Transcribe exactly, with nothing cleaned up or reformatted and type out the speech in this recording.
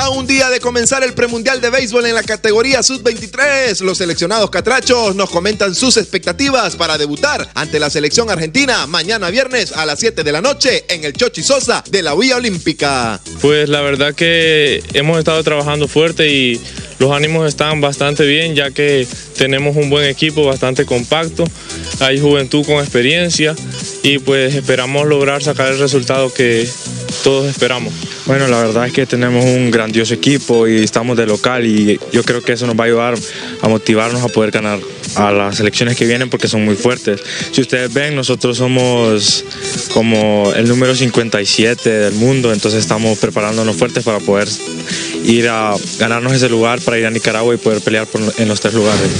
A un día de comenzar el premundial de béisbol en la categoría sub veintitrés, los seleccionados catrachos nos comentan sus expectativas para debutar ante la selección argentina mañana viernes a las siete de la noche en el Chochi Sosa de la Villa Olímpica. Pues la verdad que hemos estado trabajando fuerte y los ánimos están bastante bien, ya que tenemos un buen equipo bastante compacto, hay juventud con experiencia y pues esperamos lograr sacar el resultado que todos esperamos. Bueno, la verdad es que tenemos un grandioso equipo y estamos de local y yo creo que eso nos va a ayudar a motivarnos a poder ganar a las elecciones que vienen porque son muy fuertes. Si ustedes ven, nosotros somos como el número cincuenta y siete del mundo, entonces estamos preparándonos fuertes para poder ir a ganarnos ese lugar, para ir a Nicaragua y poder pelear por, en los tres lugares.